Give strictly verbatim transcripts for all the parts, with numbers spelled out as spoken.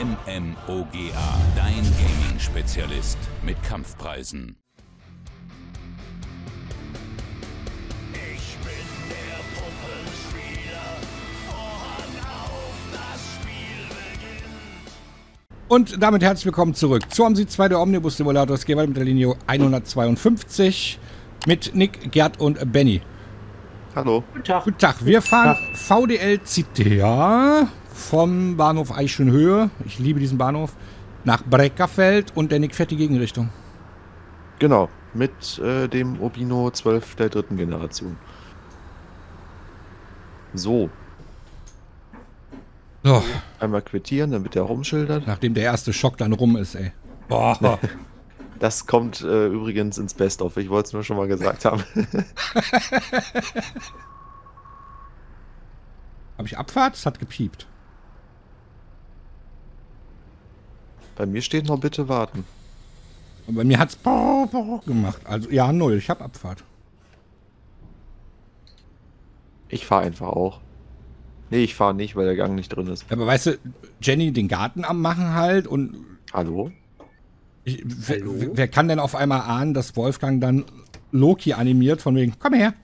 M M O G A, dein Gaming-Spezialist mit Kampfpreisen. Und damit herzlich willkommen zurück zu O M S I zwei, der Omnibus-Simulator. Es geht weiter mit der Linie hundertzweiundfünfzig mit Nick, Gerd und Benny. Hallo. Guten Tag. Guten Tag. Wir fahren Tag. V D L Citea vom Bahnhof Eichenhöhe, ich liebe diesen Bahnhof, nach Breckerfeld und der Nick fährt die Gegenrichtung. Genau, mit äh, dem Urbino zwölf der dritten Generation. So. So. Einmal quittieren, damit er rumschildert. Nachdem der erste Schock dann rum ist, ey. Boah. Das kommt äh, übrigens ins Best-of. Ich wollte es nur schon mal gesagt haben. Habe ich Abfahrt? Es hat gepiept. Bei mir steht noch bitte warten. Und bei mir hat es gemacht. Also, ja, null. Ich habe Abfahrt. Ich fahre einfach auch. Nee, ich fahre nicht, weil der Gang nicht drin ist. Aber weißt du, Jenny den Garten am machen halt und... Hallo? Ich, Hallo? Wer, wer kann denn auf einmal ahnen, dass Wolfgang dann Loki animiert von wegen, komm her.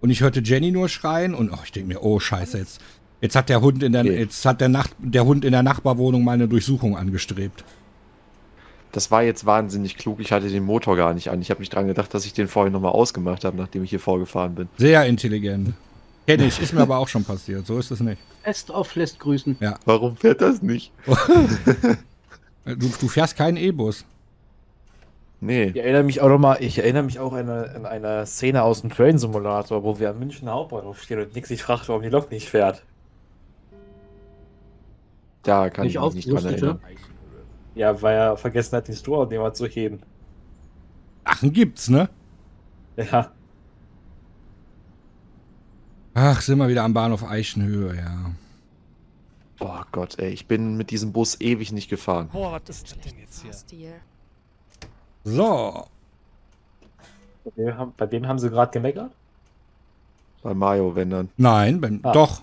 Und ich hörte Jenny nur schreien und oh, ich denke mir, oh scheiße, jetzt, jetzt hat der Hund in der, nee. jetzt hat der, Nach der Hund in der Nachbarwohnung mal eine Durchsuchung angestrebt. Das war jetzt wahnsinnig klug. Ich hatte den Motor gar nicht an. Ich habe nicht dran gedacht, dass ich den vorhin nochmal ausgemacht habe, nachdem ich hier vorgefahren bin. Sehr intelligent. Kenne ich, ist mir aber auch schon passiert, so ist es nicht. Best-of lässt grüßen. Ja. Warum fährt das nicht? du, du fährst keinen E-Bus. Nee. Ich erinnere mich auch noch mal, ich erinnere mich auch an eine, an eine Szene aus dem Train-Simulator, wo wir am Münchner Hauptbahnhof stehen und Nick sich fragt, warum die Lok nicht fährt. Da kann nicht ich mich nicht dran erinnern. Ja, weil er vergessen hat, den Storeabnehmer zu heben. Ach, den gibt's, ne? Ja. Ach, sind wir wieder am Bahnhof Eichenhöhe, ja. Boah Gott, ey, ich bin mit diesem Bus ewig nicht gefahren. Boah, was ist das denn jetzt hier? So. Bei wem haben, bei wem haben sie gerade gemeckert? Bei Mario, wenn dann. Nein, beim, ah. doch.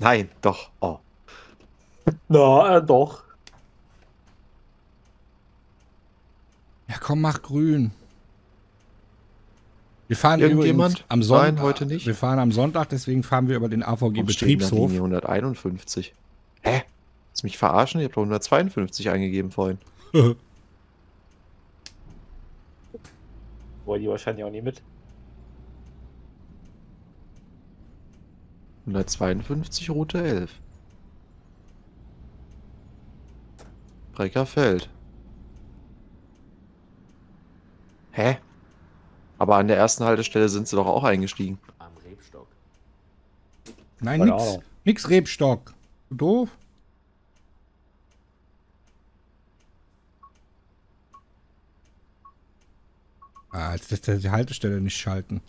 Nein, doch. Oh. Na, äh, doch. Ja komm, mach grün. Wir fahren übrigens am Sonntag. Nein, heute nicht. Wir fahren am Sonntag, deswegen fahren wir über den A V G-Betriebshof. hunderteinundfünfzig. Hä? Willst du mich verarschen? Ich habe doch hundertzweiundfünfzig eingegeben vorhin. Wollen die wahrscheinlich auch nie mit? hundertzweiundfünfzig Route elf. Breckerfeld. Hä? Aber an der ersten Haltestelle sind sie doch auch eingestiegen. Am Rebstock. Nein, nix. Nix Rebstock. Doof. Ah, jetzt lässt er die Haltestelle nicht schalten.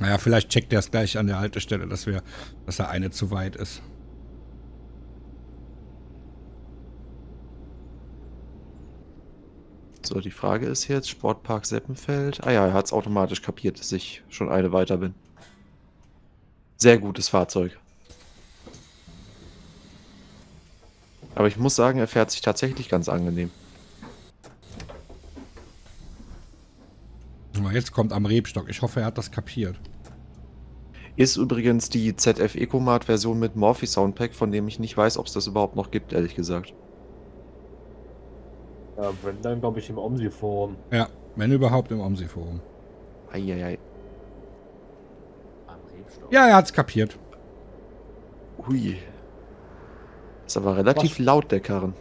Naja, vielleicht checkt er es gleich an der Haltestelle, dass wir, dass da eine zu weit ist. So, die Frage ist jetzt, Sportpark Seppenfeld. Ah ja, er hat es automatisch kapiert, dass ich schon eine weiter bin. Sehr gutes Fahrzeug. Aber ich muss sagen, er fährt sich tatsächlich ganz angenehm. Jetzt kommt am Rebstock. Ich hoffe, er hat das kapiert. Ist übrigens die Z F Ecomat-Version mit Morphe Soundpack, von dem ich nicht weiß, ob es das überhaupt noch gibt, ehrlich gesagt. Ja, wenn dann, glaube ich, im O M S I Forum. Ja, wenn überhaupt im O M S I Forum. Eieiei. Am Rebstock. Ja, er hat's kapiert. Ui. Ist aber relativ Was? laut, der Karren.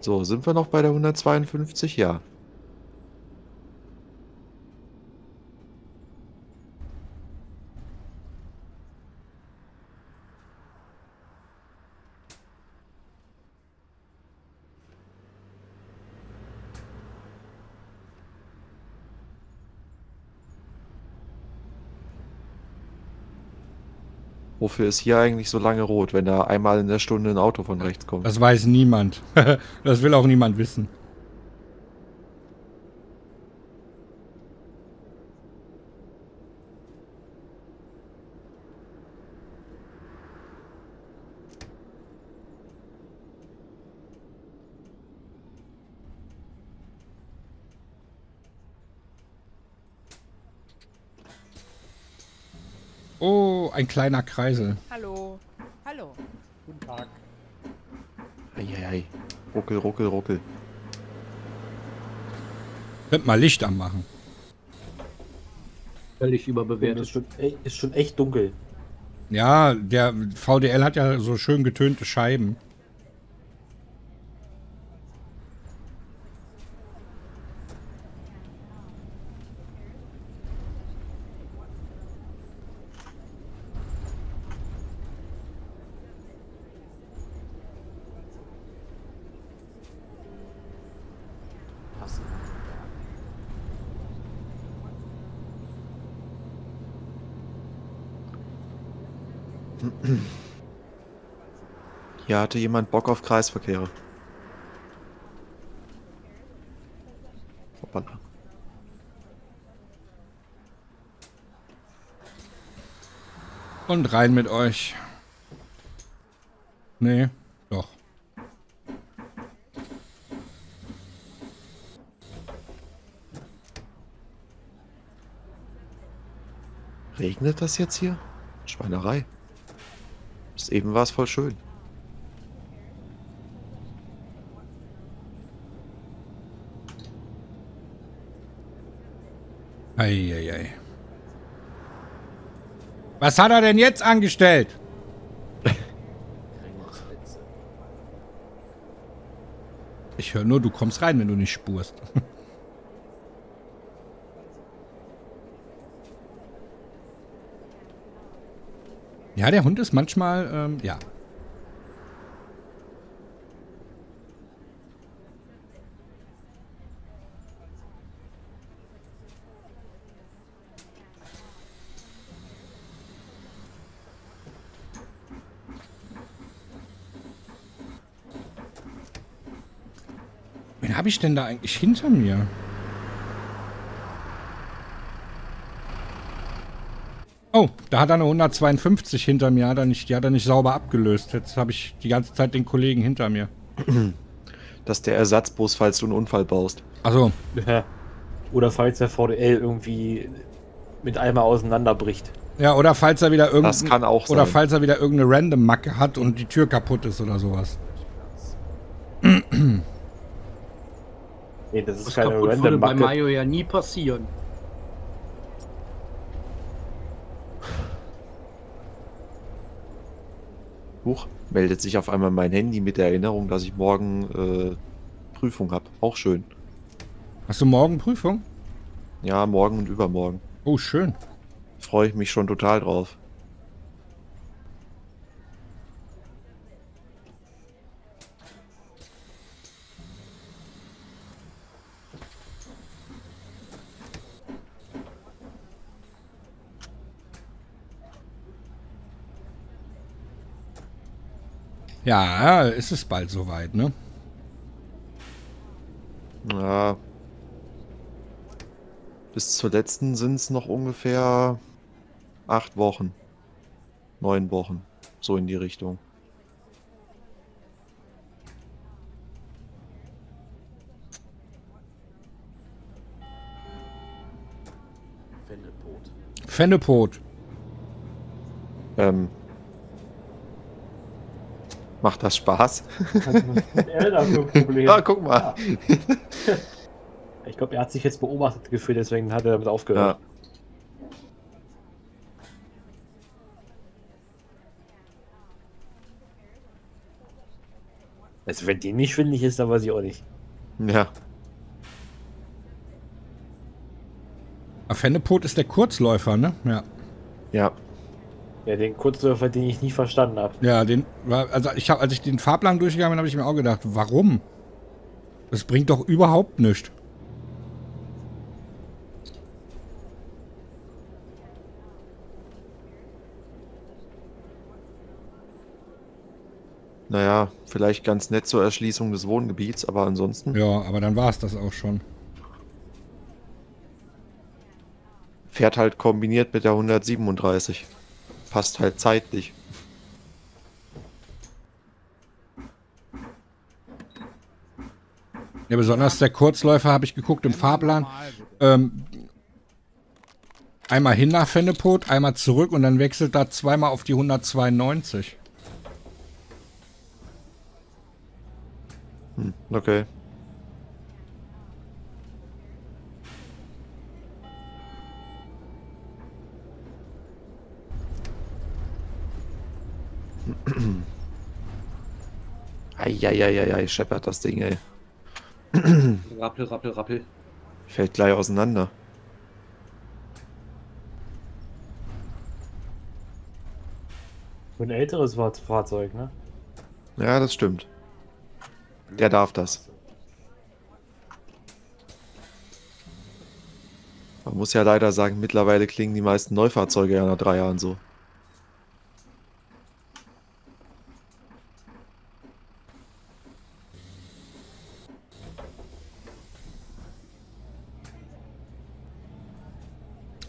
So, sind wir noch bei der hundertzweiundfünfzig? Ja. Wofür ist hier eigentlich so lange rot, wenn da einmal in der Stunde ein Auto von rechts kommt? Das weiß niemand. Das will auch niemand wissen. Oh, ein kleiner Kreisel. Hallo. Hallo. Guten Tag. Eieiei. Ruckel, ruckel, ruckel. Könnt mal Licht anmachen. Völlig überbewertet. Ist schon, ist schon echt dunkel. Ja, der V D L hat ja so schön getönte Scheiben. Hier hatte jemand Bock auf Kreisverkehre. Hoppala. Und rein mit euch. Nee, doch. Regnet das jetzt hier? Schweinerei. Bis eben war es voll schön. Eieiei. Was hat er denn jetzt angestellt? Ich höre nur, du kommst rein, wenn du nicht spurst. Ja, der Hund ist manchmal, ähm, ja. Habe ich denn da eigentlich hinter mir? Oh, da hat er eine hundertzweiundfünfzig hinter mir. Hat er nicht, die hat er nicht sauber abgelöst. Jetzt habe ich die ganze Zeit den Kollegen hinter mir. Das ist der Ersatzbus, falls du einen Unfall baust. Achso. Ja. Oder falls der V D L irgendwie mit einmal auseinanderbricht. Ja, oder falls er wieder irgendeine, das kann auch sein. Oder falls er wieder irgendeine random Macke hat und die Tür kaputt ist oder sowas. Nee, das ist keine random Macke. Das würde bei Mayo ja nie passieren. Huch, meldet sich auf einmal mein Handy mit der Erinnerung, dass ich morgen äh, Prüfung habe. Auch schön. Hast du morgen Prüfung? Ja, morgen und übermorgen. Oh, schön. Freue ich mich schon total drauf. Ja, ist es bald soweit, ne? Ja. Bis zur letzten sind es noch ungefähr acht Wochen. Neun Wochen. So in die Richtung. Fennepot. Fennepot. Ähm. Macht das Spaß? Ah, guck mal. Ja. Ich glaube, er hat sich jetzt beobachtet gefühlt, deswegen hat er damit aufgehört. Ja. Also wenn die nicht schwindelig ist, dann weiß ich auch nicht. Ja. Fennepot ist der Kurzläufer, ne? Ja. Ja. Ja, den Kurzläufer, den ich nie verstanden habe. Ja, den, also ich habe, als ich den Fahrplan durchgegangen bin, habe ich mir auch gedacht, warum? Das bringt doch überhaupt nichts. Naja, vielleicht ganz nett zur Erschließung des Wohngebiets, aber ansonsten... Ja, aber dann war es das auch schon. Fährt halt kombiniert mit der hundertsiebenunddreißig. Passt halt zeitlich. Ja, besonders der Kurzläufer habe ich geguckt im Fahrplan. Ähm, einmal hin nach Fennepot, einmal zurück und dann wechselt da zweimal auf die hundertzweiundneunzig. Hm, okay. Eieieiei, scheppert das Ding, ey. Rappel, rappel, rappel. Fällt gleich auseinander. Ein älteres Fahrzeug, ne? Ja, das stimmt. Der darf das. Man muss ja leider sagen, mittlerweile klingen die meisten Neufahrzeuge ja nach drei Jahren so.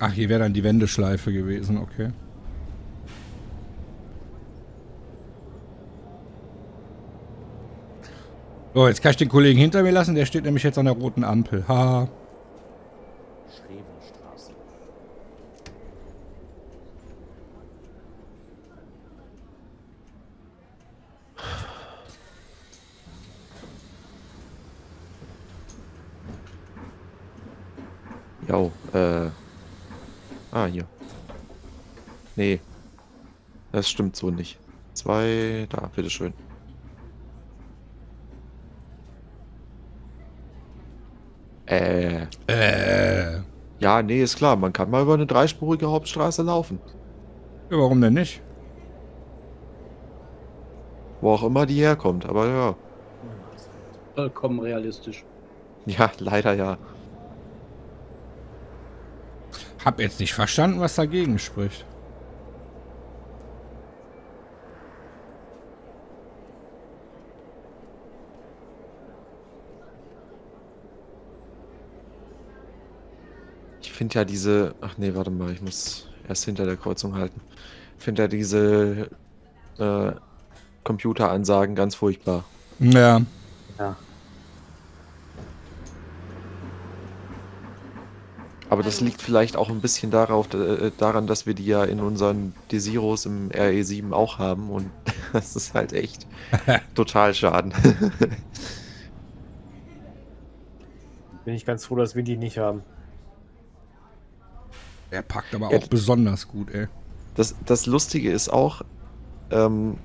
Ach, hier wäre dann die Wendeschleife gewesen, okay. So, jetzt kann ich den Kollegen hinter mir lassen, der steht nämlich jetzt an der roten Ampel. Haha. Schrevenstraße. Jo, äh... Ah, hier. Nee. Das stimmt so nicht. Zwei... Da, bitteschön. Äh. Äh. Ja, nee, ist klar. Man kann mal über eine dreispurige Hauptstraße laufen. Ja, warum denn nicht? Wo auch immer die herkommt, aber ja. Vollkommen realistisch. Ja, leider ja. Hab jetzt nicht verstanden, was dagegen spricht. Ich finde ja diese... Ach nee, warte mal, ich muss erst hinter der Kreuzung halten. Ich finde ja diese äh, Computeransagen ganz furchtbar. Ja. Ja. Aber das liegt vielleicht auch ein bisschen darauf, äh, daran, dass wir die ja in unseren Desiros im R E sieben auch haben und das ist halt echt total schaden. Bin ich ganz froh, dass wir die nicht haben. Er packt aber auch ja, besonders gut, ey. Das, das Lustige ist auch, ähm,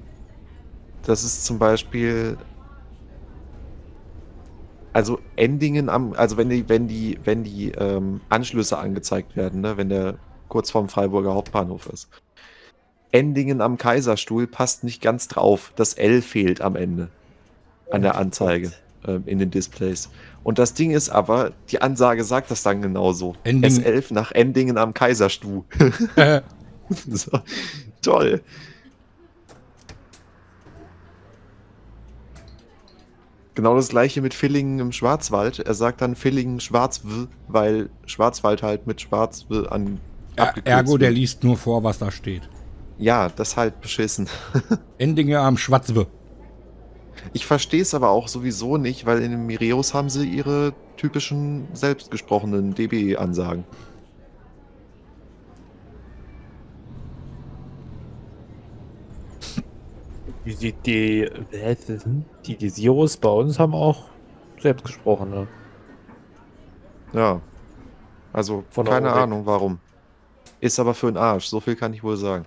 dass es zum Beispiel... Also Endingen am, also wenn die, wenn die, wenn die ähm, Anschlüsse angezeigt werden, ne, wenn der kurz vorm Freiburger Hauptbahnhof ist. Endingen am Kaiserstuhl passt nicht ganz drauf. Das L fehlt am Ende an der Anzeige ähm, in den Displays. Und das Ding ist aber, die Ansage sagt das dann genauso. Endingen. S elf nach Endingen am Kaiserstuhl. Äh. So, toll. Genau das gleiche mit Villingen im Schwarzwald. Er sagt dann Villingen Schwarzw, weil Schwarzwald halt mit Schwarzw an. Er, ergo, der liest nur vor, was da steht. Ja, das halt beschissen. Endinge am Schwarzw. Ich verstehe es aber auch sowieso nicht, weil in den Mireos haben sie ihre typischen selbstgesprochenen D B E-Ansagen. Die, die, die Desiros bei uns haben auch selbstgesprochene. Ja. Also, Von keine Ahnung warum. Ist aber für den Arsch, so viel kann ich wohl sagen.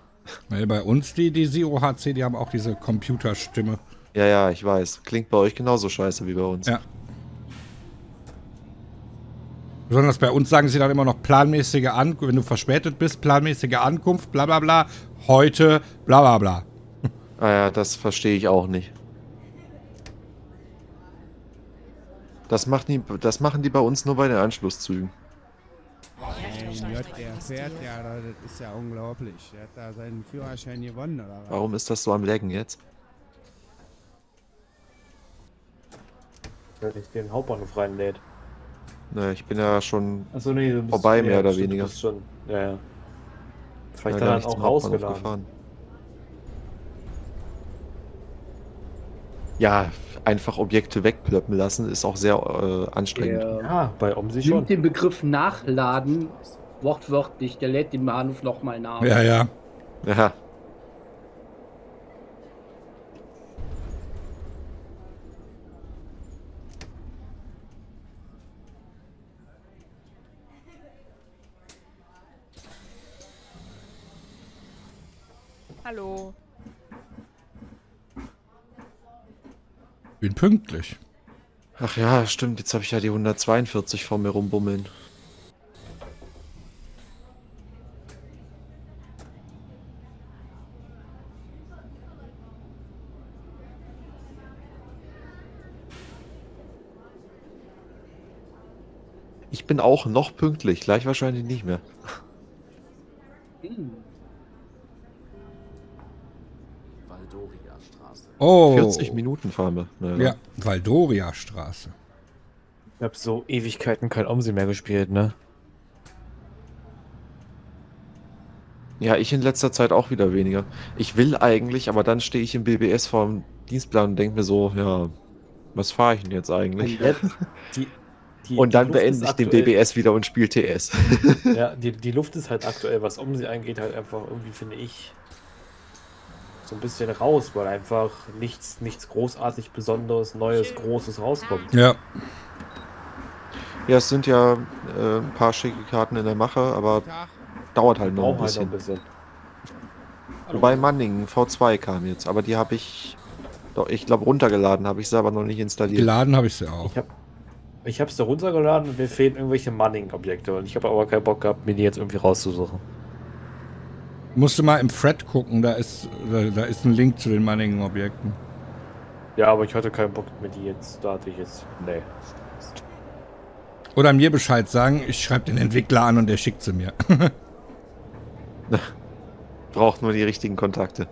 Weil bei uns die Desiro H C, die haben auch diese Computerstimme. Ja, ja, ich weiß. Klingt bei euch genauso scheiße wie bei uns. Ja. Besonders bei uns sagen sie dann immer noch planmäßige Ankunft, wenn du verspätet bist, planmäßige Ankunft, bla bla bla, heute, bla bla bla. Ah ja, das verstehe ich auch nicht. Das macht die, das machen die bei uns nur bei den Anschlusszügen. Mein Gott, der fährt ja, das ist ja unglaublich. Der hat da seinen Führerschein gewonnen, oder was? Warum ist das so am Laggen jetzt? Weil sich den Hauptbahnhof reinlädt. Naja, ich bin ja schon so, nee, du bist vorbei, mehr ja, oder weniger. Du bist schon, ja, ja. Vielleicht ja, dann auch rausgeladen. Ja, einfach Objekte wegplöppen lassen ist auch sehr äh, anstrengend. Ja, ja, bei OMSI schon. Mit dem Begriff nachladen, wortwörtlich, der lädt den Bahnhof nochmal nach. Ja, ja. Ja. Hallo. Bin pünktlich. Ach ja, stimmt. Jetzt habe ich ja die hundertzweiundvierzig vor mir rumbummeln. Ich bin auch noch pünktlich. Gleich wahrscheinlich nicht mehr. Hm. Oh. vierzig Minuten fahren wir. Naja. Ja, Waldoria-Straße. Ich hab so Ewigkeiten kein OMSI mehr gespielt, ne? Ja, ich in letzter Zeit auch wieder weniger. Ich will eigentlich, aber dann stehe ich im B B S vor dem Dienstplan und denke mir so, ja, was fahre ich denn jetzt eigentlich? Und, jetzt, die, die, und dann beende ich den B B S wieder und spiele T S. Ja, die, die Luft ist halt aktuell, was OMSI angeht, halt einfach irgendwie, finde ich, so ein bisschen raus, weil einfach nichts, nichts großartig Besonderes, Neues, Großes rauskommt. Ja. Ja, es sind ja äh, ein paar schicke Karten in der Mache, aber dauert halt noch ein bisschen. Halt noch ein bisschen. Wobei Manning V zwei kam jetzt, aber die habe ich, doch, ich glaube runtergeladen habe ich sie aber noch nicht installiert. Geladen habe ich sie auch. Ich habe ich habe sie runtergeladen und mir fehlen irgendwelche Manning-Objekte und ich habe aber keinen Bock gehabt, mir die jetzt irgendwie rauszusuchen. Musst du mal im Thread gucken, da ist, da, da ist ein Link zu den mannigen Objekten. Ja, aber ich hatte keinen Bock mit die jetzt, da hatte ich jetzt, nee. Oder mir Bescheid sagen, ich schreibe den Entwickler an und der schickt sie mir. Braucht nur die richtigen Kontakte.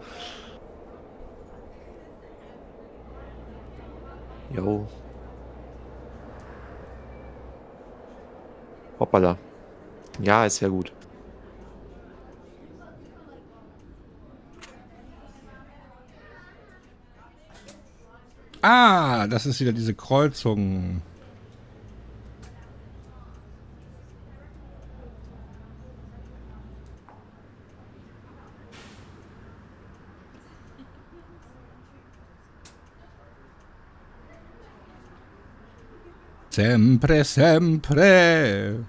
Jo. Hoppala. Ja, ist ja gut. Ah, das ist wieder diese Kreuzung. Sempre, sempre.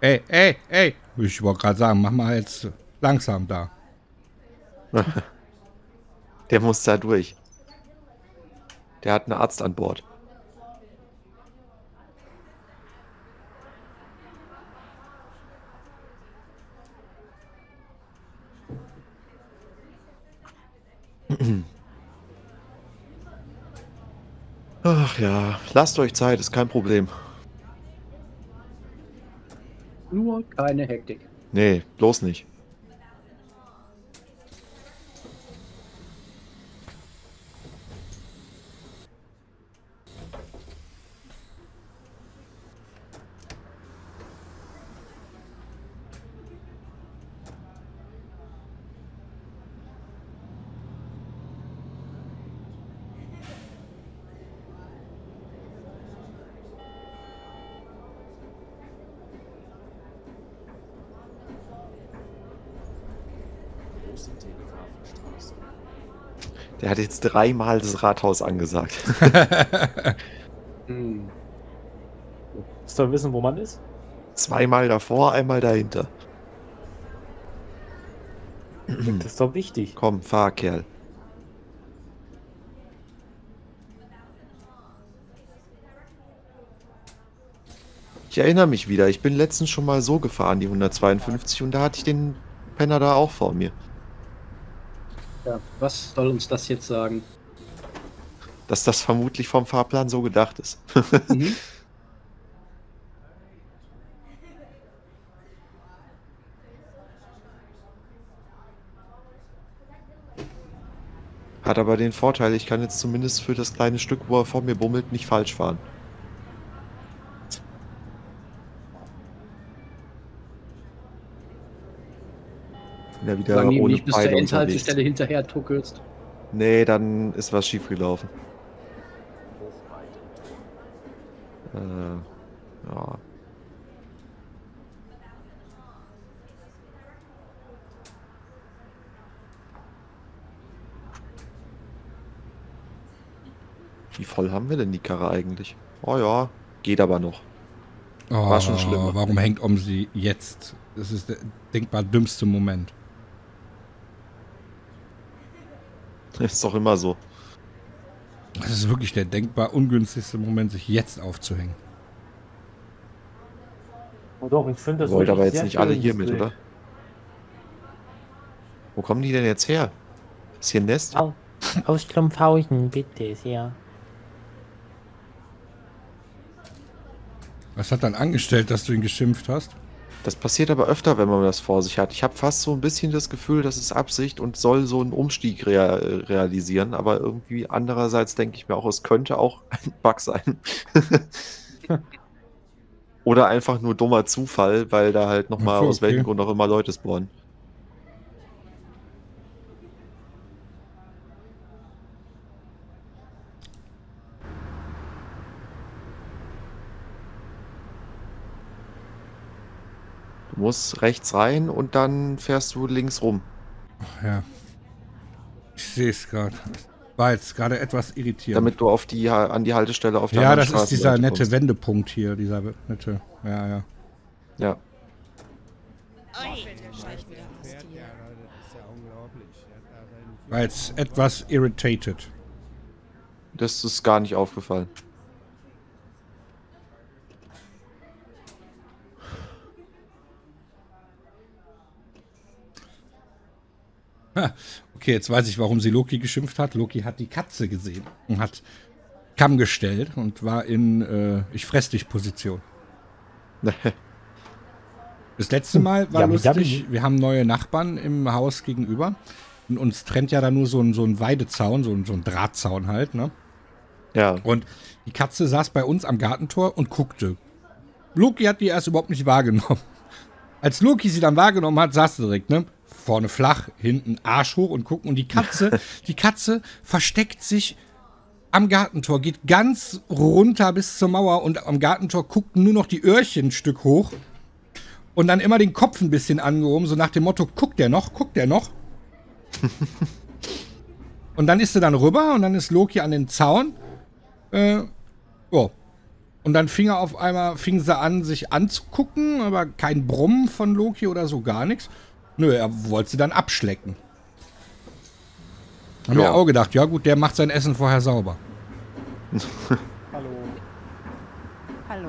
Ey, ey, ey. Ich wollte gerade sagen, mach mal jetzt langsam da. Der muss da durch. Der hat einen Arzt an Bord. Ach ja, lasst euch Zeit, ist kein Problem. Nur keine Hektik. Nee, bloß nicht. Der hat jetzt dreimal das Rathaus angesagt. Hm. Willst du wissen, wo man ist? Zweimal davor, einmal dahinter. Das ist doch wichtig. Komm, fahr, Kerl. Ich erinnere mich wieder, ich bin letztens schon mal so gefahren, die hundertzweiundfünfzig, und da hatte ich den Penner da auch vor mir. Ja, was soll uns das jetzt sagen? Dass das vermutlich vom Fahrplan so gedacht ist. Mhm. Hat aber den Vorteil, ich kann jetzt zumindest für das kleine Stück, wo er vor mir bummelt, nicht falsch fahren. Ja, wieder Solange ohne nicht bis zur Endhaltestelle hinterher tuckelst. Nee, dann ist was schief gelaufen. Äh, ja. Wie voll haben wir denn die Karre eigentlich? Oh ja, geht aber noch. Oh, war schon schlimm. Warum hängt OMSI jetzt? Das ist der denkbar dümmste Moment. Das ist doch immer so. Das ist wirklich der denkbar ungünstigste Moment, sich jetzt aufzuhängen. Oh doch, ich finde das. Wollt aber jetzt nicht alle hier mit, oder? Wo kommen die denn jetzt her? Ist hier ein Nest? Au, aus Klumpfhausen, bitte, ja. Was hat dann angestellt, dass du ihn geschimpft hast? Das passiert aber öfter, wenn man das vor sich hat. Ich habe fast so ein bisschen das Gefühl, das ist Absicht und soll so einen Umstieg rea- realisieren. Aber irgendwie andererseits denke ich mir auch, es könnte auch ein Bug sein. Oder einfach nur dummer Zufall, weil da halt nochmal okay, aus welchem okay. Grund auch immer Leute spawnen. Muss rechts rein und dann fährst du links rum. Ach ja. Ich sehe es gerade. War jetzt gerade etwas irritierend. Damit du auf die, an die Haltestelle auf der ja, anderen Straße Ja, das ist dieser nette kommst. Wendepunkt hier. Dieser nette. Ja, ja. Ja. War jetzt etwas irritated. Das ist gar nicht aufgefallen. Okay, jetzt weiß ich, warum sie Loki geschimpft hat. Loki hat die Katze gesehen und hat Kamm gestellt und war in äh, Ich fress dich Position. Das letzte Mal war ja, lustig, wir haben neue Nachbarn im Haus gegenüber und uns trennt ja da nur so ein, so ein Weidezaun, so ein, so ein Drahtzaun halt, ne? Ja. Und die Katze saß bei uns am Gartentor und guckte. Loki hat die erst überhaupt nicht wahrgenommen. Als Loki sie dann wahrgenommen hat, saß sie direkt, ne? Vorne flach, hinten Arsch hoch und gucken. Und die Katze, die Katze versteckt sich am Gartentor, geht ganz runter bis zur Mauer und am Gartentor guckt nur noch die Öhrchen ein Stück hoch und dann immer den Kopf ein bisschen angehoben, so nach dem Motto, guckt der noch, guckt der noch. Und dann ist er dann rüber und dann ist Loki an den Zaun. Äh, oh. Und dann fing er auf einmal, fing sie an, sich anzugucken, aber kein Brummen von Loki oder so, gar nichts. Nö, er wollte sie dann abschlecken. Haben wir auch gedacht, ja gut, der macht sein Essen vorher sauber. Hallo. Hallo.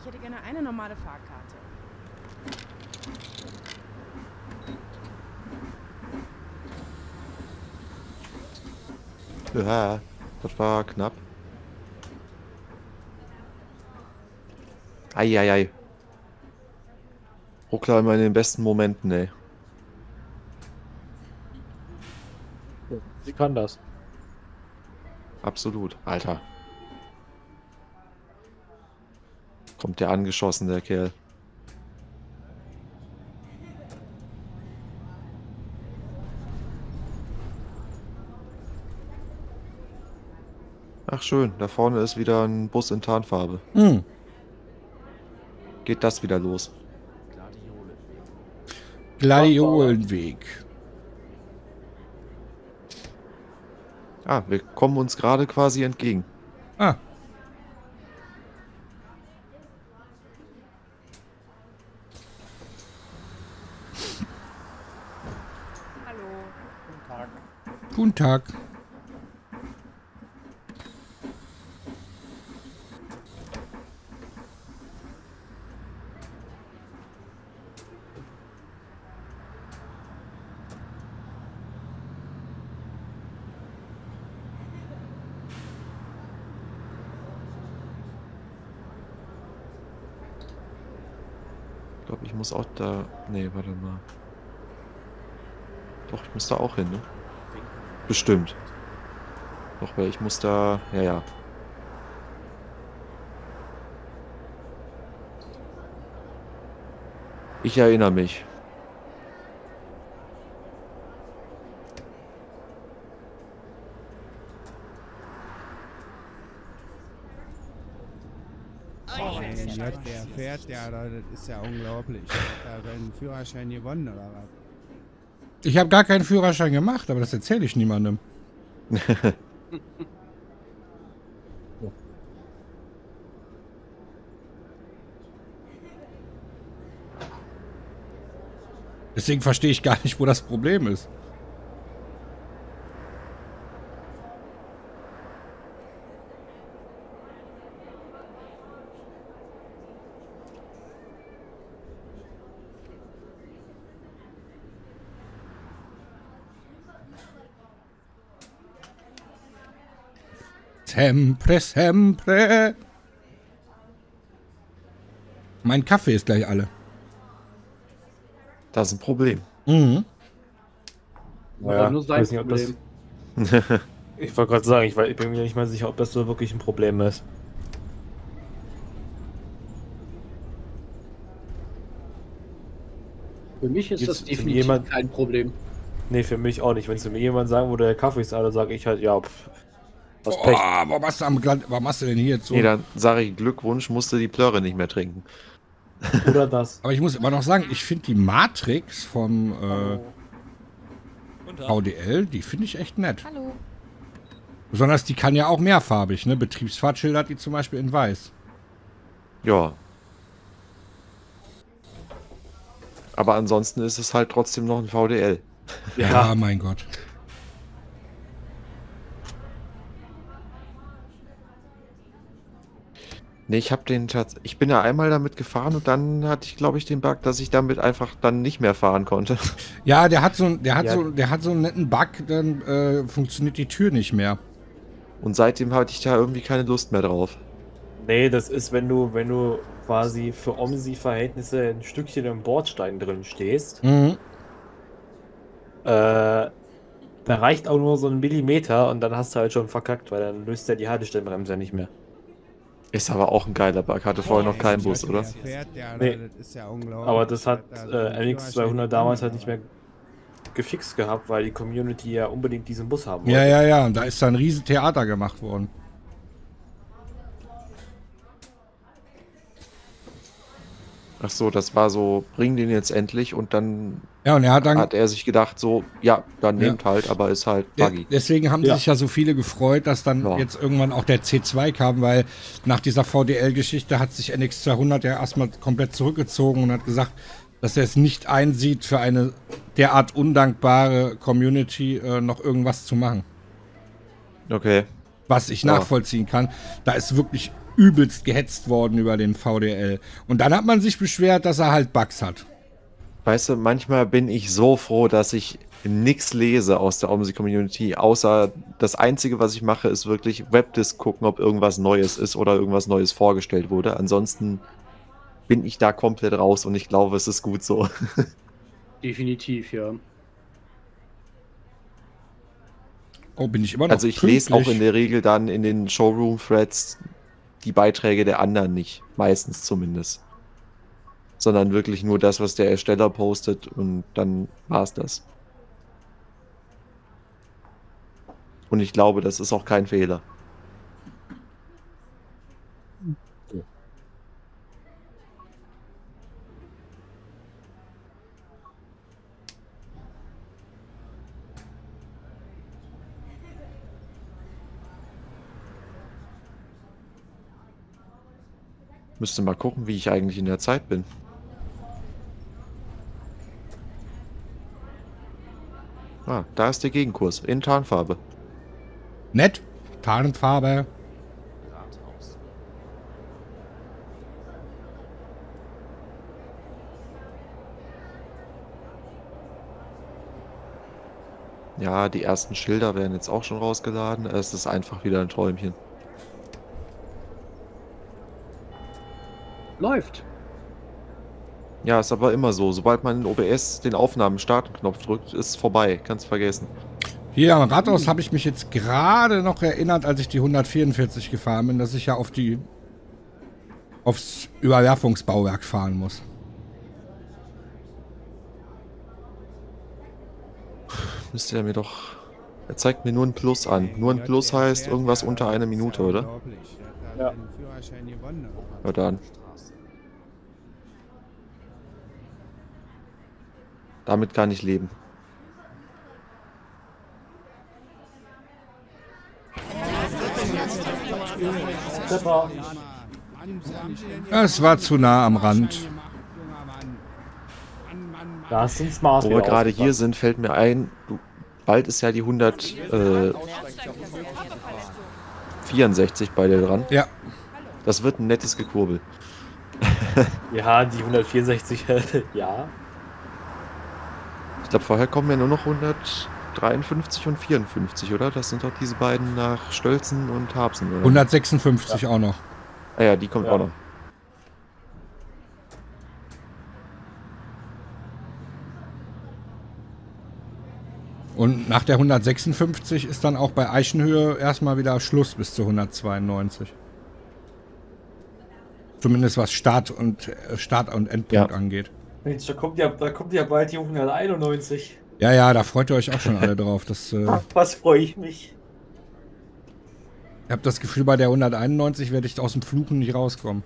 Ich hätte gerne eine normale Fahrkarte. Ja, das war knapp. Eieiei. Ei, ei. Ruckler immer in den besten Momenten, ey. Sie kann das. Absolut, Alter. Kommt der angeschossen, der Kerl. Ach schön, da vorne ist wieder ein Bus in Tarnfarbe. Hm. Geht das wieder los? Gladiolenweg. Ah, wir kommen uns gerade quasi entgegen. Ah. Hallo. Guten Tag. Guten Tag. Ich muss auch da... Nee, warte mal. Doch, ich muss da auch hin, ne? Bestimmt. Doch, weil ich muss da... Ja, ja. Ich erinnere mich. Der fährt ja, das ist ja unglaublich. Hat er seinen Führerschein gewonnen oder was? Ich habe gar keinen Führerschein gemacht, aber das erzähle ich niemandem. Deswegen verstehe ich gar nicht, wo das Problem ist. Sempre, sempre. Mein Kaffee ist gleich alle. Das ist ein Problem. Mhm. Naja, nur sein ich Problem. Nicht, das, ich wollte gerade sagen, ich, ich bin mir nicht mal sicher, ob das so wirklich ein Problem ist. Für mich ist Geht's das definitiv jemand, kein Problem. Nee, für mich auch nicht. Wenn es mir jemand sagen würde, der Kaffee ist alle, sage ich halt, ja, pff, was Pech. Boah, warum hast, du am, warum hast du denn hier zu? Nee, dann sage ich Glückwunsch, musste die Plörre nicht mehr trinken. Oder das. Aber ich muss immer noch sagen, ich finde die Matrix vom äh, V D L, die finde ich echt nett. Hallo. Besonders die kann ja auch mehrfarbig, ne? Betriebsfahrtschilder hat die zum Beispiel in weiß. Ja. Aber ansonsten ist es halt trotzdem noch ein V D L. Ja, ja, mein Gott. Nee, ich habe den tatsächlich. Ich bin ja einmal damit gefahren und dann hatte ich, glaube ich, den Bug, dass ich damit einfach dann nicht mehr fahren konnte. Ja, der hat so, der hat ja. so, der hat so einen netten Bug, dann äh, funktioniert die Tür nicht mehr. Und seitdem hatte ich da irgendwie keine Lust mehr drauf. Nee, das ist, wenn du, wenn du quasi für O M S I-Verhältnisse ein Stückchen im Bordstein drin stehst. Mhm. Äh, da reicht auch nur so ein Millimeter und dann hast du halt schon verkackt, weil dann löst ja die Haltestellenbremse nicht mehr. Ist aber auch ein geiler Bug. Hatte vorher noch keinen Bus, oder? Nee. Aber das hat äh, N X zweihundert damals halt nicht mehr gefixt gehabt, weil die Community ja unbedingt diesen Bus haben wollte. Ja, ja, ja. Und da ist dann ein riesen Theater gemacht worden. Ach so, das war so, bring den jetzt endlich und dann, ja, und er hat, dann hat er sich gedacht so, ja, dann ja. nehmt halt, aber ist halt buggy. Deswegen haben ja. sich ja so viele gefreut, dass dann ja. jetzt irgendwann auch der C zwei kam, weil nach dieser V D L-Geschichte hat sich N X zweihundert ja erstmal komplett zurückgezogen und hat gesagt, dass er es nicht einsieht, für eine derart undankbare Community äh, noch irgendwas zu machen. Okay. Was ich ja. nachvollziehen kann. Da ist wirklich übelst gehetzt worden über den V D L. Und dann hat man sich beschwert, dass er halt Bugs hat. Weißt du, manchmal bin ich so froh, dass ich nichts lese aus der O M S I-Community, außer das Einzige, was ich mache, ist wirklich Webdisk gucken, ob irgendwas Neues ist oder irgendwas Neues vorgestellt wurde. Ansonsten bin ich da komplett raus und ich glaube, es ist gut so. Definitiv, ja. Oh, bin ich immer noch Also ich pünktlich. lese auch in der Regel dann in den Showroom-Threads die Beiträge der anderen nicht, meistens zumindest. Sondern wirklich nur das, was der Ersteller postet und dann war's das. Und ich glaube, das ist auch kein Fehler. Müsste mal gucken, wie ich eigentlich in der Zeit bin. Ah, da ist der Gegenkurs in Tarnfarbe. Nett. Tarnfarbe. Ja, die ersten Schilder werden jetzt auch schon rausgeladen. Es ist einfach wieder ein Träumchen. Läuft. Ja, ist aber immer so. Sobald man in O B S den Aufnahmen-Starten-Knopf drückt, ist es vorbei. Kannst vergessen. Hier am Rathaus habe ich mich jetzt gerade noch erinnert, als ich die hundertvierundvierzig gefahren bin, dass ich ja auf die aufs Überwerfungsbauwerk fahren muss. Müsste er mir doch... Er zeigt mir nur ein Plus an. Nur ein Plus heißt irgendwas unter einer Minute, oder? Ja. Hört an. Damit kann ich leben. Es war zu nah am Rand. Da ist ein Smart. Wo wir gerade hier sind, fällt mir ein, du, bald ist ja die hundertvierundsechzig bei dir dran. Ja. Das wird ein nettes Gekurbel. Ja, die hundertvierundsechzig, ja. Ich glaube, vorher kommen ja nur noch hundertdreiundfünfzig und vierundfünfzig, oder? Das sind doch diese beiden nach Stölzen und Habsen, oder? hundertsechsundfünfzig ja. Auch noch. Ah ja, die kommt ja. Auch noch. Und nach der hundertsechsundfünfzig ist dann auch bei Eichenhöhe erstmal wieder Schluss bis zu hundertzweiundneunzig. Zumindest was Start und, äh, Start und Endpunkt ja. angeht. Mensch, da kommt, ja, da kommt ja bald die hunderteinundneunzig. Ja, ja, da freut ihr euch auch schon alle drauf. Dass, äh, ach, was freue ich mich. Ich habe das Gefühl, bei der hunderteinundneunzig werde ich aus dem Fluchen nicht rauskommen.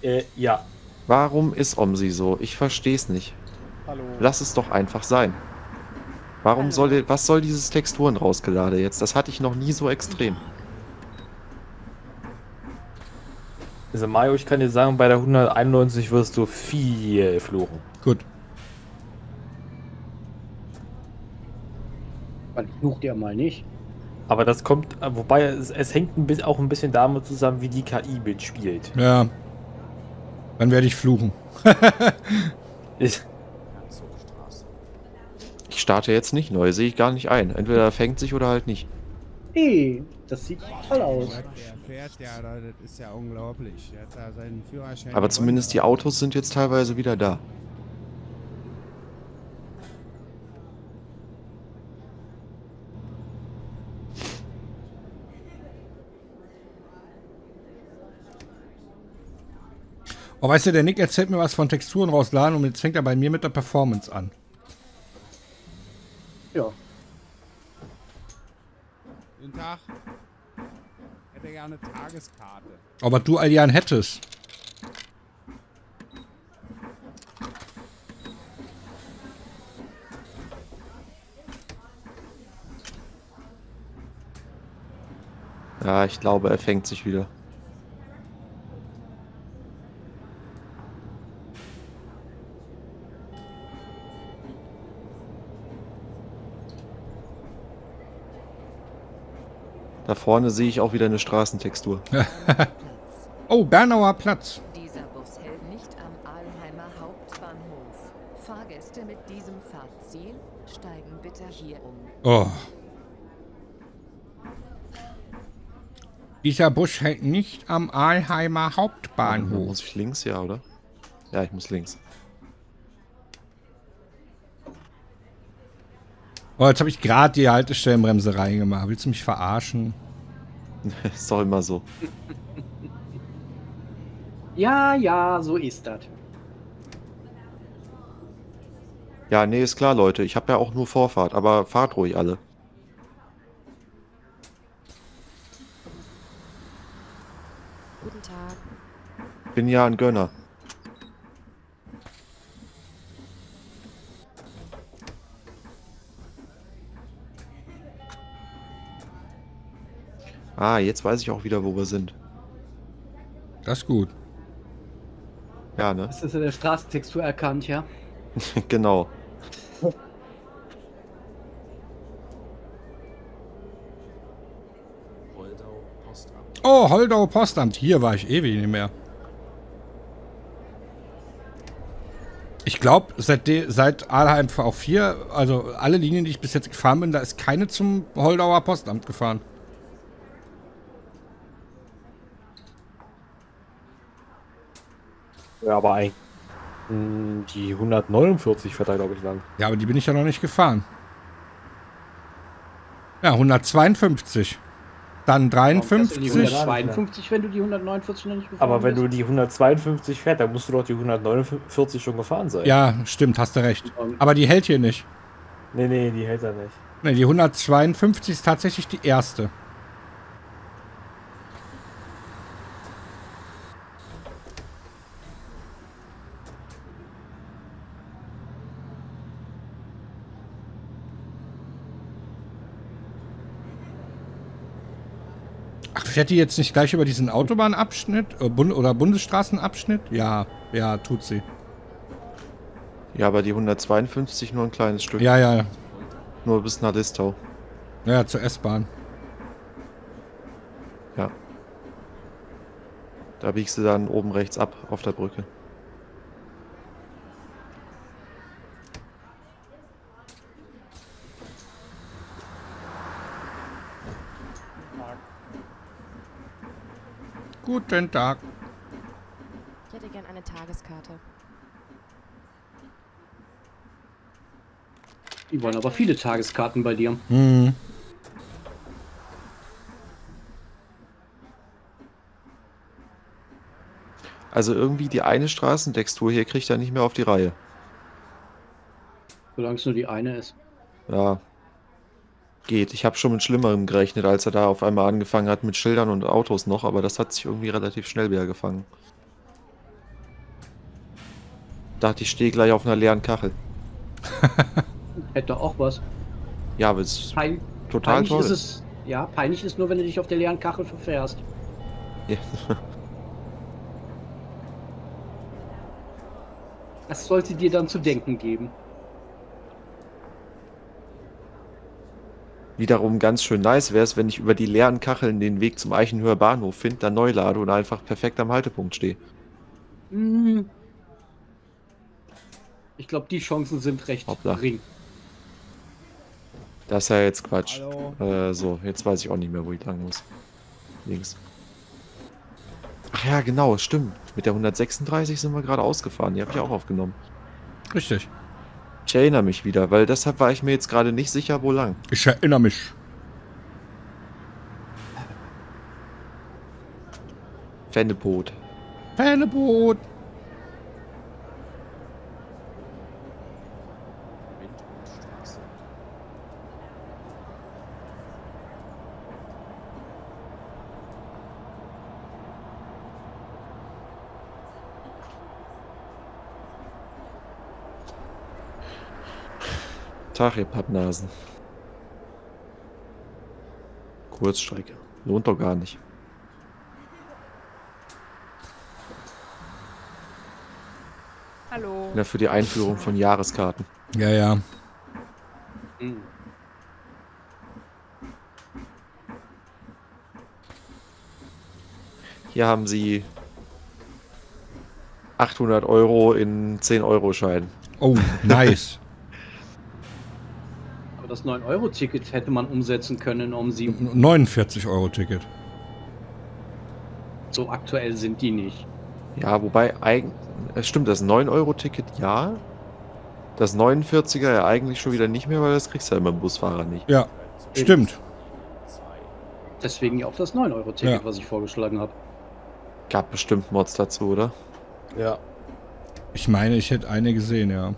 Äh, ja. Warum ist O M S I so? Ich verstehe es nicht. Hallo. Lass es doch einfach sein. Warum Hallo. soll, was soll dieses Texturen rausgelade jetzt? Das hatte ich noch nie so extrem. Also Mario, ich kann dir sagen, bei der hunderteinundneunzig wirst du viel fluchen. Gut. Man flucht ja mal nicht. Aber das kommt, wobei es, es hängt ein bisschen, auch ein bisschen damit zusammen, wie die K I mitspielt. Ja. Dann werde ich fluchen. ich, ich starte jetzt nicht neu, sehe ich gar nicht ein. Entweder fängt sich oder halt nicht. Hey, das sieht toll aus. Aber zumindest die Autos sind jetzt teilweise wieder da. Oh, weißt du, der Nick erzählt mir was von Texturen rausladen und jetzt fängt er bei mir mit der Performance an. Ja. Guten Tag. Hätte gerne eine Tageskarte. Aber du, Aljan, hättest. Ja, ich glaube, er fängt sich wieder. Da vorne sehe ich auch wieder eine Straßentextur. Oh, Bernauer Platz. Dieser Bus hält nicht am Arlheimer Hauptbahnhof. Fahrgäste mit diesem Fahrziel steigen bitte hier um. Oh. Dieser Bus hält nicht am Arlheimer Hauptbahnhof. Muss ich links, ja, oder? Ja, ich muss links. Oh, jetzt habe ich gerade die Haltestellenbremse reingemacht. Willst du mich verarschen? Ist doch immer so. Ja, ja, so ist das. Ja, nee, ist klar, Leute. Ich habe ja auch nur Vorfahrt, aber fahrt ruhig alle. Guten Tag. Bin ja ein Gönner. Ah, jetzt weiß ich auch wieder, wo wir sind. Das ist gut. Ja, ne? Das ist in der Straßentextur erkannt, ja? Genau. Holdauer Postamt. Oh, Holdauer Postamt. Hier war ich ewig nicht mehr. Ich glaube, seit, seit Arlheim V vier, also alle Linien, die ich bis jetzt gefahren bin, da ist keine zum Holdauer Postamt gefahren. Ja, aber eigentlich Die hundertneunundvierzig fährt da, glaube ich, lang. Ja, aber die bin ich ja noch nicht gefahren. Ja, hundertzweiundfünfzig. Dann dreiundfünfzig. Die hundertzweiundfünfzig, wenn du die hundertneunundvierzig noch nicht gefahren Aber wenn bist. Du die hundertzweiundfünfzig fährst, dann musst du doch die hundertneunundvierzig schon gefahren sein. Ja, stimmt, hast du recht. Aber die hält hier nicht. Nee, nee, die hält da nicht. Nee, die hundertzweiundfünfzig ist tatsächlich die erste. Fährt die jetzt nicht gleich über diesen Autobahnabschnitt oder Bundesstraßenabschnitt? Ja, ja, tut sie. Ja, aber die hundertzweiundfünfzig nur ein kleines Stück. Ja, ja, ja. Nur bis nach Listau. Ja, zur S-Bahn. Ja. Da biegst du dann oben rechts ab auf der Brücke. Guten Tag. Ich hätte gern eine Tageskarte. Die wollen aber viele Tageskarten bei dir. Hm. Also irgendwie die eine Straßentextur hier kriegt er nicht mehr auf die Reihe. Solange es nur die eine ist. Ja. Geht. Ich habe schon mit Schlimmerem gerechnet, als er da auf einmal angefangen hat mit Schildern und Autos noch, aber das hat sich irgendwie relativ schnell wieder gefangen. Dachte ich, stehe gleich auf einer leeren Kachel. Hätte auch was. Ja, aber es ist Pein total peinlich toll. Ist es, ja, peinlich ist nur, wenn du dich auf der leeren Kachel verfährst. Ja. Das sollte dir dann zu denken geben. Wiederum ganz schön nice wäre es, wenn ich über die leeren Kacheln den Weg zum Eichenhöher Bahnhof finde, dann neu lade und einfach perfekt am Haltepunkt stehe. Ich glaube, die Chancen sind recht gering. Das ist ja jetzt Quatsch. Äh, so, jetzt weiß ich auch nicht mehr, wo ich lang muss. Links. Ach ja, genau, stimmt. Mit der hundertsechsunddreißig sind wir gerade ausgefahren. Die habe ich auch aufgenommen. Richtig. Ich erinnere mich wieder, weil deshalb war ich mir jetzt gerade nicht sicher, wo lang. Ich erinnere mich. Fennepot. Fennepot. Tag, ihr Pappnasen. Kurzstrecke. Lohnt doch gar nicht. Hallo. Ja, für die Einführung von Jahreskarten. Ja, ja. Mhm. Hier haben sie achthundert Euro in zehn Euro Schein. Oh, nice. Das neun Euro Ticket hätte man umsetzen können um sieben. neunundvierzig Euro Ticket. So aktuell sind die nicht. Ja, wobei, es stimmt, das neun Euro Ticket ja. Das neunundvierziger ja eigentlich schon wieder nicht mehr, weil das kriegst du ja immer im Busfahrer nicht. Ja, eben. Stimmt. Deswegen ja auch das neun Euro Ticket, ja. Was ich vorgeschlagen habe. Gab bestimmt Mods dazu, oder? Ja. Ich meine, ich hätte eine gesehen, ja.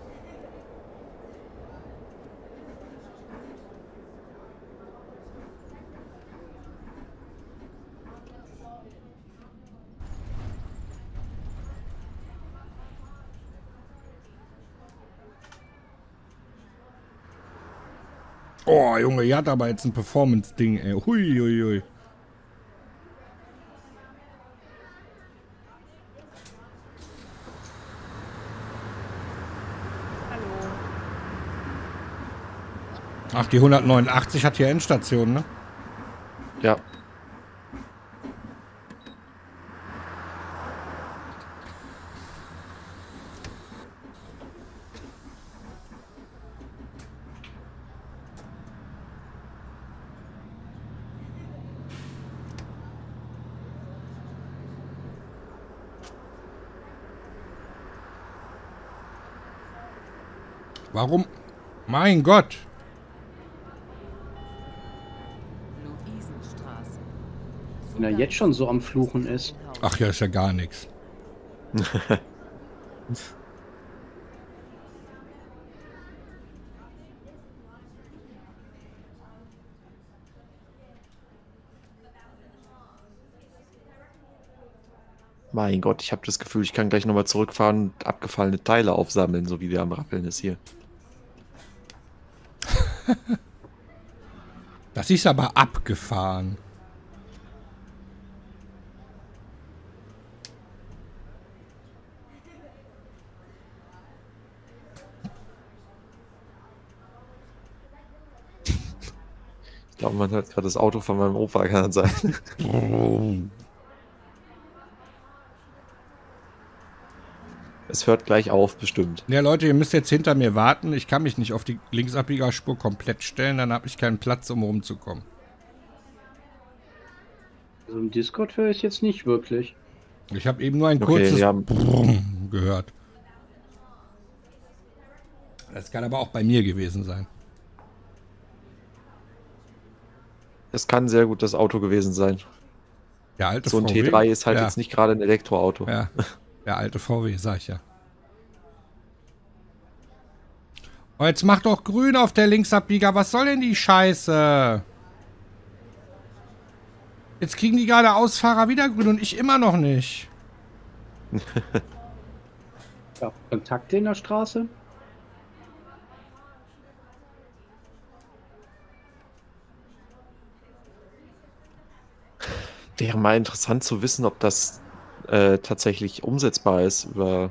Oh, Junge, ihr habt aber jetzt ein Performance-Ding, ey. Hui, hui, hui. Hallo. Ach, die hundertneunundachtzig hat hier Endstation, ne? Ja. Warum? Mein Gott! Wenn er jetzt schon so am Fluchen ist. Ach ja, ist ja gar nichts. Mein Gott, ich habe das Gefühl, ich kann gleich nochmal zurückfahren und abgefallene Teile aufsammeln, so wie der am Rappeln ist hier. Das ist aber abgefahren. Ich glaube, man hört gerade das Auto von meinem Opa kann sein. Es hört gleich auf, bestimmt. Ja, Leute, ihr müsst jetzt hinter mir warten. Ich kann mich nicht auf die Linksabbiegerspur komplett stellen. Dann habe ich keinen Platz, um rumzukommen. Also im Discord höre ich jetzt nicht wirklich. Ich habe eben nur ein okay, kurzes ja. Brumm gehört. Das kann aber auch bei mir gewesen sein. Es kann sehr gut das Auto gewesen sein. Der alte so ein V W? T drei ist halt ja. jetzt nicht gerade ein Elektroauto. Ja. Der alte V W, sag ich ja. Oh, jetzt mach doch grün auf der Linksabbieger. Was soll denn die Scheiße? Jetzt kriegen die geradeausfahrer wieder grün und ich immer noch nicht. Ja, Kontakte in der Straße? Wäre mal interessant zu wissen, ob das Äh, tatsächlich umsetzbar ist. Über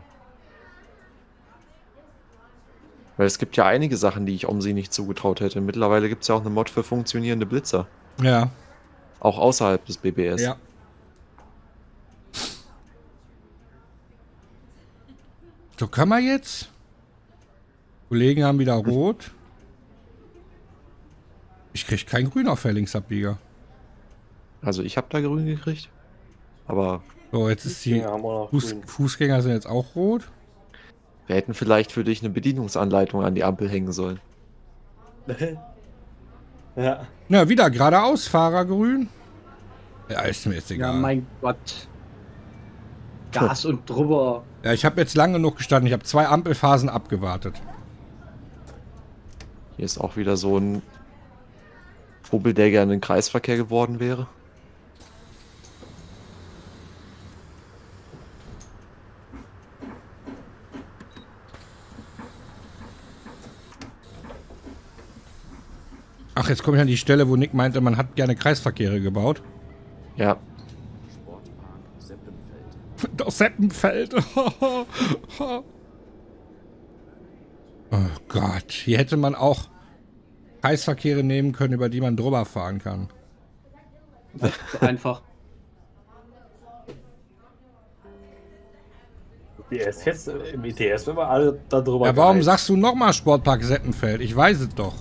Weil es gibt ja einige Sachen, die ich O M S I nicht zugetraut hätte. Mittlerweile gibt es ja auch eine Mod für funktionierende Blitzer. Ja. Auch außerhalb des B B S. Ja. So können wir jetzt. Kollegen haben wieder rot. Ich krieg kein Grün auf der Linksabbieger. Also ich habe da Grün gekriegt. Aber so, jetzt ist die Fuß, Fußgänger sind jetzt auch rot. Wir hätten vielleicht für dich eine Bedienungsanleitung an die Ampel hängen sollen. Ja. Na, wieder geradeaus, Fahrer grün. Ja, ist mir jetzt egal. Ja, mein Gott. Gas Puh. und drüber. Ja, ich habe jetzt lange genug gestanden. Ich habe zwei Ampelphasen abgewartet. Hier ist auch wieder so ein Hobel, der gerne in den Kreisverkehr geworden wäre. Ach, jetzt komme ich an die Stelle, wo Nick meinte, man hat gerne Kreisverkehre gebaut. Ja. Sportpark Seppenfeld. Doch, Seppenfeld. Oh Gott. Hier hätte man auch Kreisverkehre nehmen können, über die man drüber fahren kann. Einfach. Jetzt, jetzt, im I T S, wenn wir alle da drüber Ja, warum greifen. sagst du nochmal Sportpark Seppenfeld? Ich weiß es doch.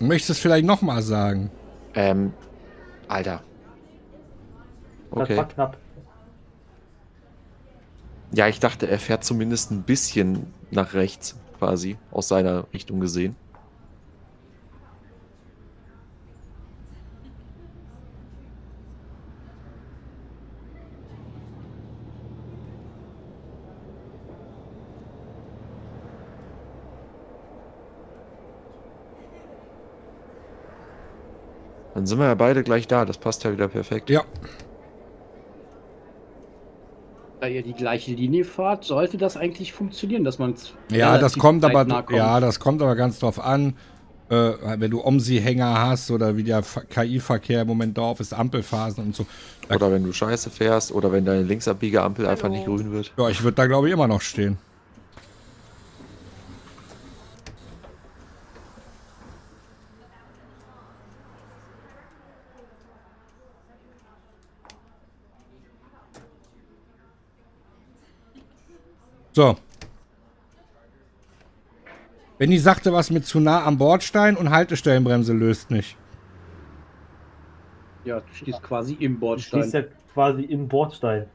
Möchtest du es vielleicht nochmal sagen? Ähm, Alter. Okay. Das war knapp. Ja, ich dachte, er fährt zumindest ein bisschen nach rechts, quasi, aus seiner Richtung gesehen. Dann sind wir ja beide gleich da, das passt ja wieder perfekt. Ja. Da ihr die gleiche Linie fahrt, sollte das eigentlich funktionieren, dass man es. Ja, das kommt aber kommt. ja, das kommt aber ganz drauf an, äh, wenn du O M S I-Hänger hast oder wie der K I-Verkehr im Moment drauf ist, Ampelphasen und so. Da oder wenn du Scheiße fährst oder wenn deine Linksabbiegeampel einfach nicht grün wird. Ja, ich würde da glaube ich immer noch stehen. So. Benni sagte was mit zu nah am Bordstein und Haltestellenbremse löst nicht. Ja, du stehst quasi im Bordstein. Du stehst ja quasi im Bordstein.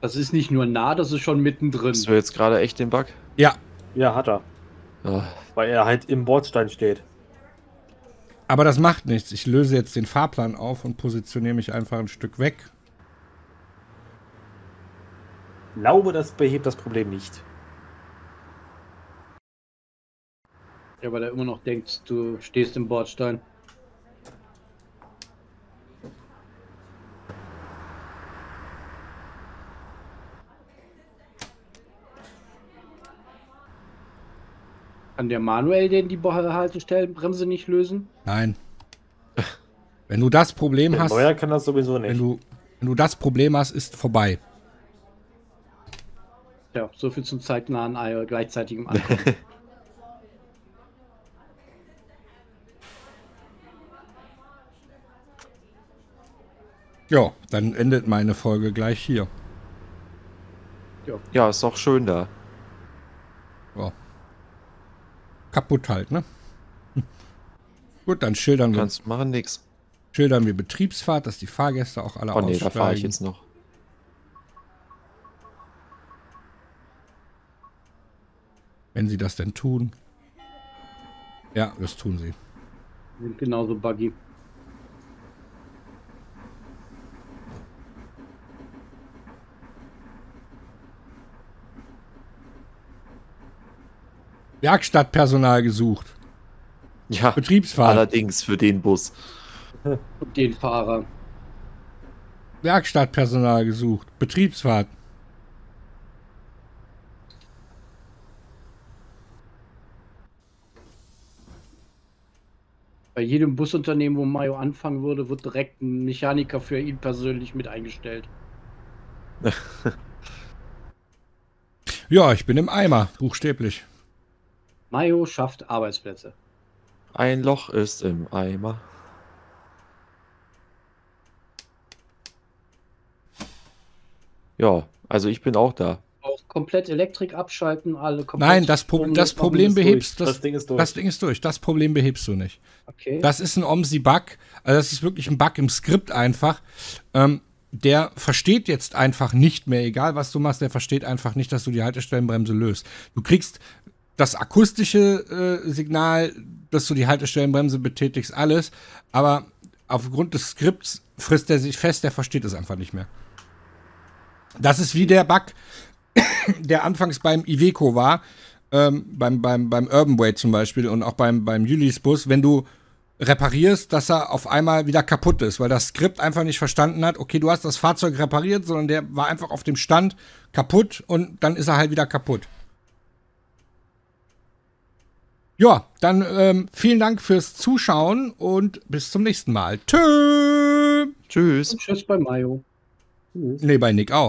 Das ist nicht nur nah, das ist schon mittendrin. Hast du jetzt gerade echt den Bug? Ja. Ja, hat er. Oh. Weil er halt im Bordstein steht. Aber das macht nichts. Ich löse jetzt den Fahrplan auf und positioniere mich einfach ein Stück weg. Ich glaube, das behebt das Problem nicht. Ja, weil er immer noch denkt, du stehst im Bordstein. Kann der Manuel denn die Haltestellenbremse nicht lösen? Nein. Wenn du das Problem der hast... Neuer kann das sowieso nicht. Wenn du, wenn du das Problem hast, ist vorbei. Ja, soviel zum zeitnahen gleichzeitigen Ankommen. Ja, dann endet meine Folge gleich hier. Ja, ja, ist doch schön da. Ja. Kaputt halt, ne? Gut, dann schildern wir. Kannst machen nix. Schildern wir Betriebsfahrt, dass die Fahrgäste auch alle oh, aussteigen. Oh ne, da fahre ich jetzt noch. Wenn sie das denn tun. Ja, das tun sie. Sind genauso buggy. Werkstattpersonal gesucht. Ja, Betriebsfahrer. Allerdings für den Bus. Und den Fahrer. Werkstattpersonal gesucht. Betriebsfahrt. Bei jedem Busunternehmen, wo Mayo anfangen würde, wird direkt ein Mechaniker für ihn persönlich mit eingestellt. Ja, ich bin im Eimer, buchstäblich. Mayo schafft Arbeitsplätze. Ein Loch ist im Eimer. Ja, also ich bin auch da. Auch komplett Elektrik abschalten, alle komplett. Nein, das, Pro das Problem behebst das, das Ding ist durch. Das Ding ist durch. Das Problem behebst du nicht. Okay. Das ist ein O M S I-Bug. Also das ist wirklich ein Bug im Skript einfach. Ähm, Der versteht jetzt einfach nicht mehr, egal was du machst, der versteht einfach nicht, dass du die Haltestellenbremse löst. Du kriegst das akustische äh, Signal, dass du die Haltestellenbremse betätigst, alles. Aber aufgrund des Skripts frisst er sich fest, der versteht es einfach nicht mehr. Das ist wie der Bug, der anfangs beim Iveco war, ähm, beim, beim, beim Urbanway zum Beispiel und auch beim, beim Julis-Bus, wenn du reparierst, dass er auf einmal wieder kaputt ist, weil das Skript einfach nicht verstanden hat, okay, du hast das Fahrzeug repariert, sondern der war einfach auf dem Stand kaputt und dann ist er halt wieder kaputt. Ja, dann ähm, vielen Dank fürs Zuschauen und bis zum nächsten Mal. Tschö! Tschüss. Und tschüss bei Mayo. Tschüss. Nee, bei Nick auch.